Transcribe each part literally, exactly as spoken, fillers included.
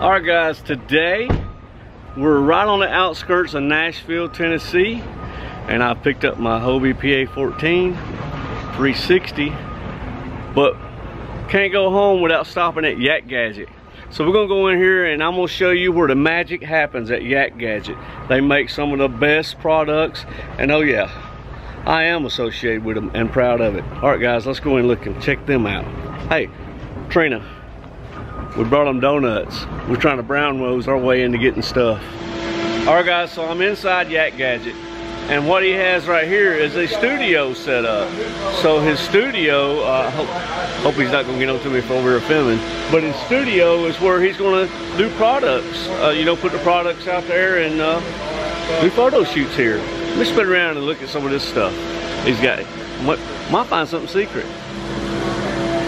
Alright guys, today we're right on the outskirts of Nashville, Tennessee, and I picked up my Hobie P A fourteen three sixty, but can't go home without stopping at Yak Gadget. So we're gonna go in here and I'm gonna show you where the magic happens at Yak Gadget. They make some of the best products, and oh yeah, I am associated with them and proud of it. Alright guys, let's go and look and check them out. Hey, Trina. We brought them donuts. We're trying to brown rose our way into getting stuff. Alright guys, so I'm inside Yak Gadget, and what he has right here is a studio set up. So his studio, I uh, hope, hope he's not going to get on to me if we were filming, but his studio is where he's going to do products. Uh, you know, put the products out there and uh, do photo shoots here. Let's spin around and look at some of this stuff. He's got, might find something secret.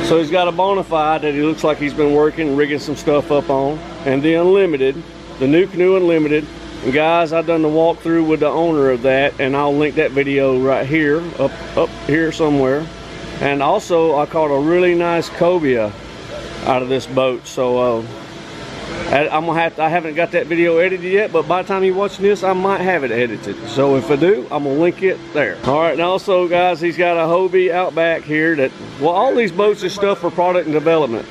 So he's got a bona fide that he looks like he's been working, rigging some stuff up on. And the Unlimited, the NuCanoe Unlimited. And guys, I've done the walkthrough with the owner of that, and I'll link that video right here, up up here somewhere. And also, I caught a really nice cobia out of this boat. So uh, I, I'm gonna have to, I haven't got that video edited yet, but by the time you're watching this, I might have it edited. So if I do, I'm gonna link it there. All right, and also guys, he's got a Hobie Outback here that, well, all these boats is stuff for product and development.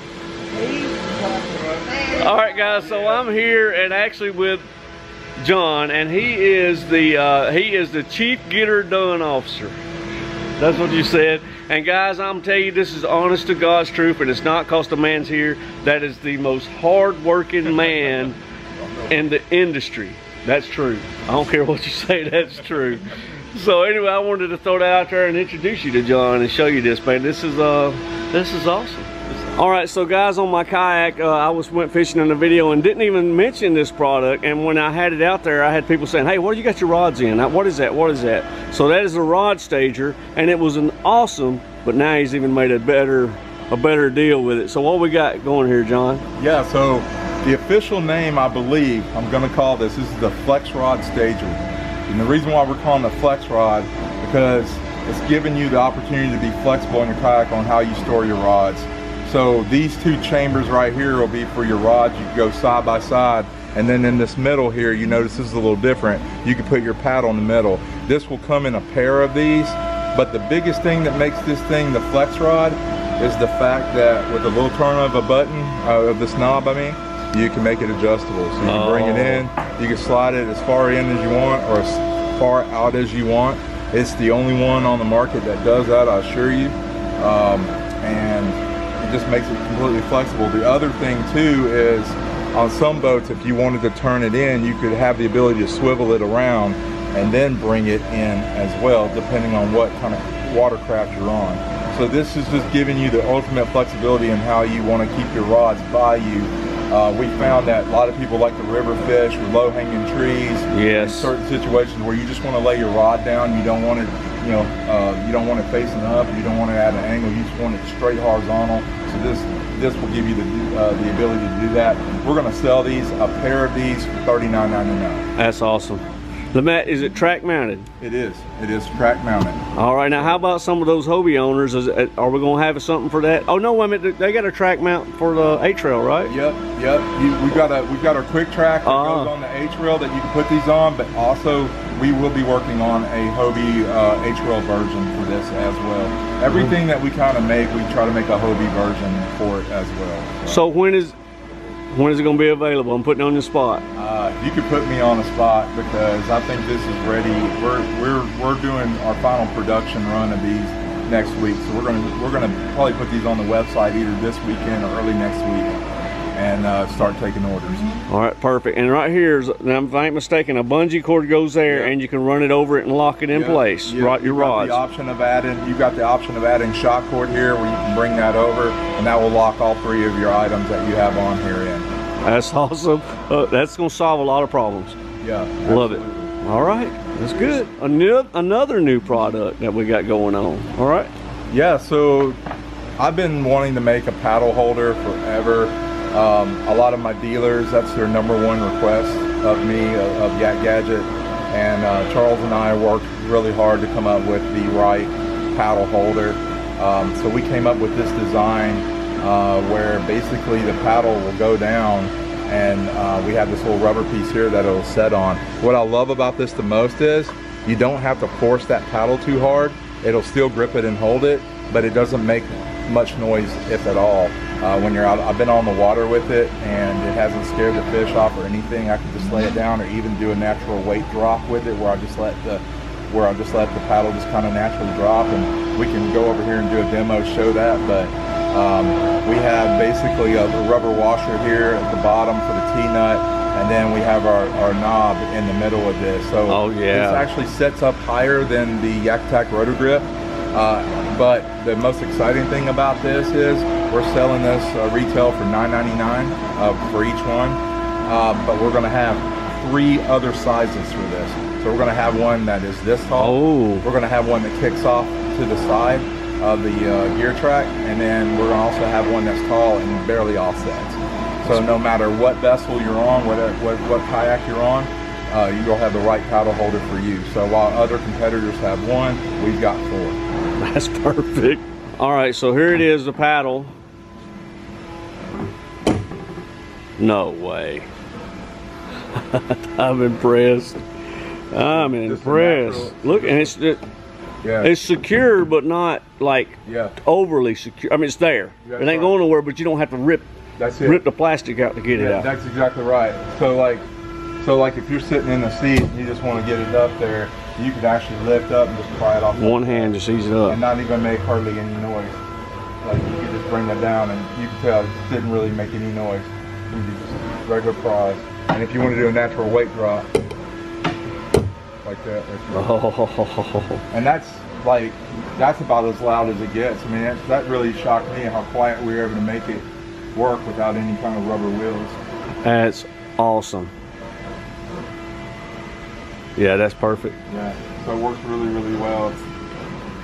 All right guys, so I'm here and actually with John, and he is the uh, he is the chief getter done officer. That's what you said. And guys, I'm telling you, this is honest to God's truth, and it's not cause the man's here. That is the most hard-working man in the industry. That's true. I don't care what you say, that's true. So anyway, I wanted to throw that out there and introduce you to John and show you this, man. This is uh, this is awesome. All right, so guys, on my kayak, uh, I was went fishing in the video and didn't even mention this product. And when I had it out there, I had people saying, hey, where do you got your rods in? What is that? What is that? So that is a rod stager, and it was an awesome, but now he's even made a better, a better deal with it. So what we got going here, John? Yeah, so the official name, I believe, I'm going to call this, this is the flex rod stager. And the reason why we're calling it flex rod, because it's giving you the opportunity to be flexible in your kayak on how you store your rods. So these two chambers right here will be for your rods. You can go side by side. And then in this middle here, you notice this is a little different. You can put your paddle in the middle. This will come in a pair of these. But the biggest thing that makes this thing the flex rod is the fact that with a little turn of a button, uh, of this knob, I mean, you can make it adjustable. So you can bring it in, you can slide it as far in as you want or as far out as you want. It's the only one on the market that does that, I assure you. Um, and just makes it completely flexible. The other thing too is on some boats, if you wanted to turn it in, you could have the ability to swivel it around and then bring it in as well, depending on what kind of watercraft you're on. So this is just giving you the ultimate flexibility in how you want to keep your rods by you. Uh, we found that a lot of people like to river fish with low-hanging trees. Yes. In certain situations where you just want to lay your rod down, you don't want it, you know, uh, you don't want it facing up, you don't want it at an angle, you just want it straight horizontal. So this this will give you the uh, the ability to do that. We're going to sell these, a pair of these, for thirty-nine ninety-nine. That's awesome. The mat, is it track mounted? It is. It is track mounted. All right. Now, how about some of those Hobie owners? Is, are we going to have something for that? Oh no, wait a minute. They got a track mount for the H rail, right? Yep. Yep. You, we got a we got our quick track that uh, goes on the H rail that you can put these on, but also we will be working on a Hobie uh, H rail version for this as well. Everything mm-hmm. that we kind of make, we try to make a Hobie version for it as well. So, so when is When is it going to be available? I'm putting on the spot. Uh, you could put me on the spot because I think this is ready. We're we're we're doing our final production run of these next week, so we're gonna we're gonna probably put these on the website either this weekend or early next week, and uh, start taking orders. All right, perfect. And right here, if I'm not mistaken, a bungee cord goes there, yep. and you can run it over it and lock it in yep. place. Yep. Right, your you've rods. Got the option of adding. You've got the option of adding shock cord here, where you can bring that over, and that will lock all three of your items that you have on here in. That's awesome. Uh, that's going to solve a lot of problems. Yeah, absolutely. Love it. All right, that's good. Another another new product that we got going on. All right. Yeah. So I've been wanting to make a paddle holder forever. Um, a lot of my dealers, that's their number one request of me, of, of Yak Gadget, and uh, Charles and I worked really hard to come up with the right paddle holder. Um, so we came up with this design uh, where basically the paddle will go down and uh, we have this little rubber piece here that it'll set on. What I love about this the most is you don't have to force that paddle too hard. It'll still grip it and hold it, but it doesn't make much noise, if at all, uh, when you're out. I've been on the water with it and it hasn't scared the fish off or anything. I can just lay it down, or even do a natural weight drop with it, where I just let the where I just let the paddle just kind of naturally drop, and we can go over here and do a demo, show that. But um, we have basically a rubber washer here at the bottom for the T-nut, and then we have our, our knob in the middle of this. So oh, yeah. This actually sets up higher than the Yaktak rotor grip. Uh, but the most exciting thing about this is we're selling this uh, retail for nine ninety-nine uh, for each one. Uh, but we're gonna have three other sizes for this. So we're gonna have one that is this tall. Oh. We're gonna have one that kicks off to the side of the uh, gear track. And then we're gonna also have one that's tall and barely offsets. So no matter what vessel you're on, what, what, what kayak you're on, uh, you'll have the right paddle holder for you. So while other competitors have one, we've got four. That's perfect. All right, so here it is, the paddle. No way. I'm impressed. I'm impressed. Look, and it's it, yeah. It's secure, but not like yeah. overly secure. I mean, it's there. Yeah, it ain't right. going nowhere, but you don't have to rip. That's it. Rip the plastic out to get yeah, it out. That's exactly right. So like, so like if you're sitting in the seat and you just want to get it up there, you could actually lift up and just pry it off. One hand just ease it up. And not even make hardly any noise. Like you could just bring that down and you can tell it didn't really make any noise. You could just regular pry. And if you want to do a natural weight drop, like that. Right. Oh. And that's like, that's about as loud as it gets. I mean, that, that really shocked me how quiet we were able to make it work without any kind of rubber wheels. That's awesome. Yeah, that's perfect. Yeah, so it works really, really well.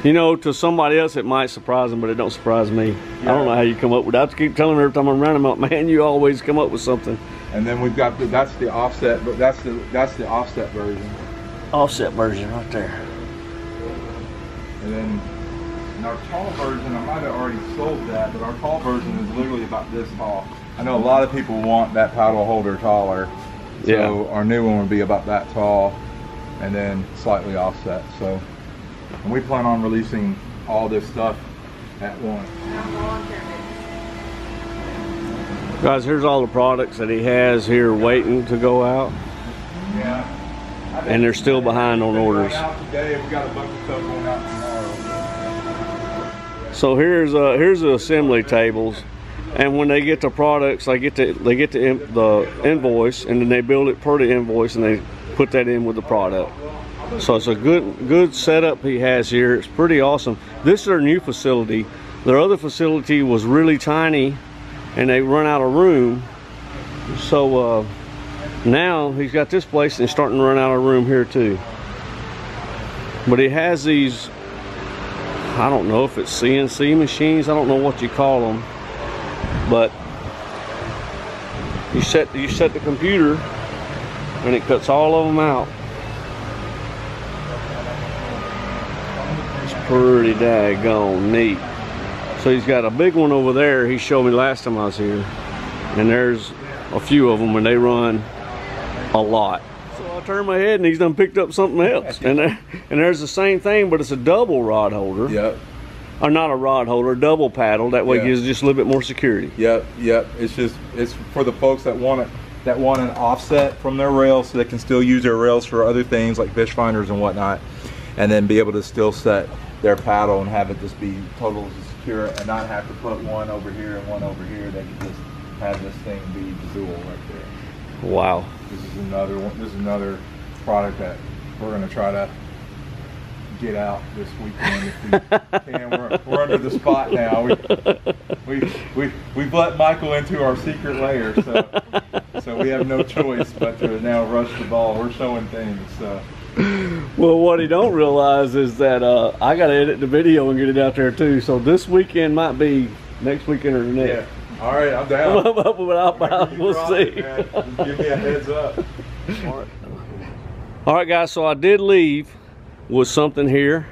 You know, to somebody else it might surprise them, but it don't surprise me. Yeah. I don't know how you come up with that. I have to keep telling them every time I'm around them, man, you always come up with something. And then we've got the, that's the offset, but that's the that's the offset version. Offset version right there. And then our tall version, I might have already sold that, but our tall version is literally about this tall. I know a lot of people want that paddle holder taller, so yeah. Our new one would be about that tall and then slightly offset. So, and we plan on releasing all this stuff at once. Guys, here's all the products that he has here waiting to go out. Yeah. And they're still behind on orders. Today, we got a bunch of stuff going out tomorrow. So here's uh, here's the assembly tables, and when they get the products, they get the they get the the invoice, and then they build it per the invoice, and they put that in with the product. So it's a good good setup he has here. It's pretty awesome. This is their new facility. Their other facility was really tiny, and they run out of room. So uh, now he's got this place, and he's starting to run out of room here too. But he has these. I don't know if it's C N C machines. I don't know what you call them, but you set you set the computer and it cuts all of them out. It's pretty daggone neat. So he's got a big one over there. He showed me last time I was here, and there's a few of them, and they run a lot. So I turned my head and he's done picked up something else. And there, and there's the same thing, but it's a double rod holder. Yep. Or not a rod holder, double paddle. That way yep. It gives just a little bit more security. Yep, yep. It's just it's for the folks that want it that want an offset from their rails so they can still use their rails for other things like fish finders and whatnot. And then be able to still set their paddle and have it just be totally secure and not have to put one over here and one over here. They can just have this thing be dual right there. Wow. This is another one. This is another product that we're going to try to get out this weekend if we can. We're, we're under the spot now. We, we, we, we've let Michael into our secret lair, so so we have no choice but to now rush the ball. We're showing things. So. Well, what he don't realize is that uh, I got to edit the video and get it out there too. So this weekend might be next weekend or the next. Yeah. All right, I'm down. I'm up without bounds. We'll see. It, give me a heads up. All right. All right, guys. So I did leave with something here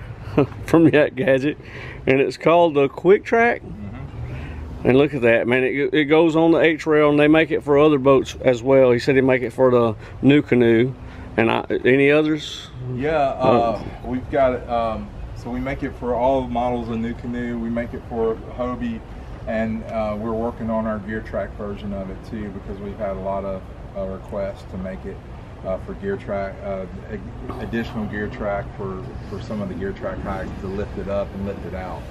from Yak Gadget, and it's called the Quick Track. Mm-hmm. And look at that, man, it, it goes on the H rail, and they make it for other boats as well. He said he make it for the NuCanoe. And I, any others? Yeah, uh, uh, we've got, um, so we make it for all the models of NuCanoe. We make it for Hobie, and uh, we're working on our gear track version of it too, because we've had a lot of uh, requests to make it uh, for gear track, uh, additional gear track for, for some of the gear track hikes, to lift it up and lift it out.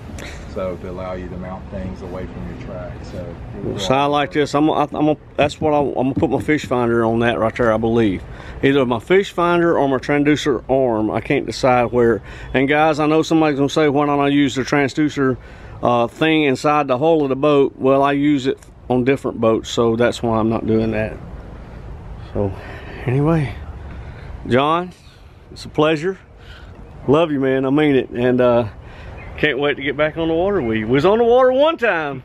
So to allow you to mount things away from your track. So, we'll so I like this. I'm, I'm, I'm that's what I'm, I'm gonna put my fish finder on that right there. I believe either my fish finder or my transducer arm. I can't decide where. And guys, I know somebody's gonna say, why don't I use the transducer uh, thing inside the hull of the boat? Well, I use it on different boats, so that's why I'm not doing that. So anyway, John, it's a pleasure. Love you, man. I mean it. And uh, can't wait to get back on the water. We was on the water one time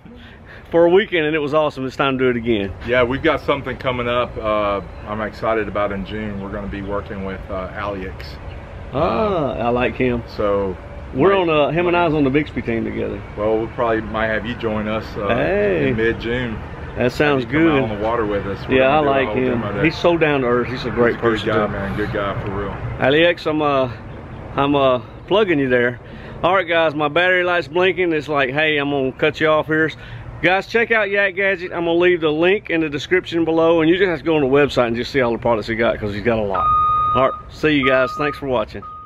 for a weekend, and it was awesome. It's time to do it again. Yeah, we've got something coming up uh, I'm excited about in June. We're going to be working with uh, Alix. Ah, uh, I like him. So we're right, on uh, him and I was on the Bixby team together. Well, we we'll probably might have you join us uh, hey. in mid-June. That sounds good. Out on the water with us. We're yeah, I like him. He's so down to earth. He's a great He's a person. Good guy, too. man. Good guy for real. Alix, I'm uh, I'm uh, plugging you there. All right, guys, my battery light's blinking. It's like, hey, I'm gonna cut you off here. Guys, check out Yak Gadget. I'm gonna leave the link in the description below, and you just have to go on the website and just see all the products he got, because he's got a lot. All right, see you guys. Thanks for watching.